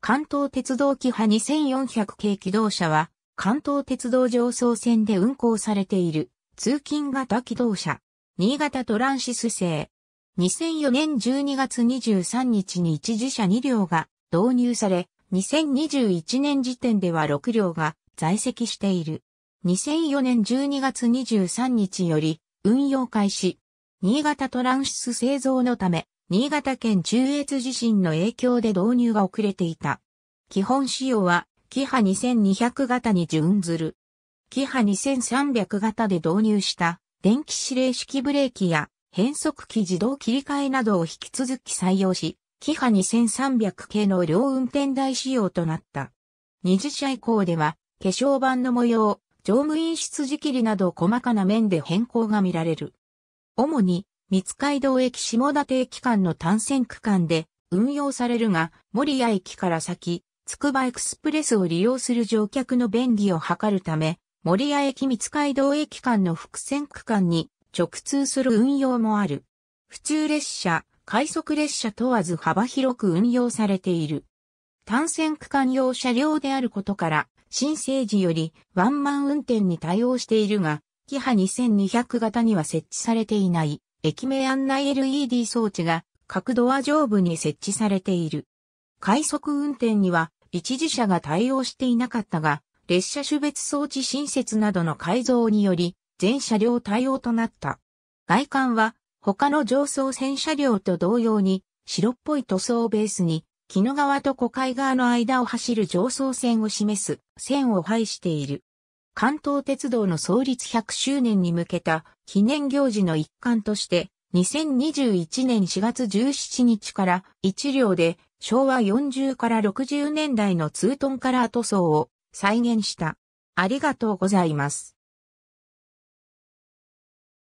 関東鉄道キハ2400系気動車は、関東鉄道常総線で運行されている、通勤型気動車。新潟トランシス製。2004年12月23日に一時車2両が導入され、2021年時点では6両が在籍している。2004年12月23日より運用開始。新潟トランシス製造のため、新潟県中越地震の影響で導入が遅れていた。基本仕様は、キハ2200型に準ずる。キハ2300型で導入した電気指令式ブレーキや変速機自動切り替えなどを引き続き採用し、キハ2300系の両運転台仕様となった。二次車以降では、化粧板の模様、乗務員室仕切りなど細かな面で変更が見られる。主に、三街道駅下館駅間の単線区間で運用されるが、守谷駅から先、つくばエクスプレスを利用する乗客の便利を図るため、守谷駅三街道駅間の複線区間に直通する運用もある。普通列車、快速列車問わず幅広く運用されている。単線区間用車両であることから、申請時よりワンマン運転に対応しているが、キハ2200型には設置されていない、駅名案内 LED 装置が各ドア上部に設置されている。快速運転には、一時車が対応していなかったが、列車種別装置新設などの改造により、全車両対応となった。外観は、他の常総線車両と同様に、白っぽい塗装をベースに、鬼怒川と小貝川の間を走る常総線を示す線を配している。関東鉄道の創立100周年に向けた記念行事の一環として、2021年4月17日から1両で、昭和40から60年代のツートンカラー塗装を再現した。ありがとうございます。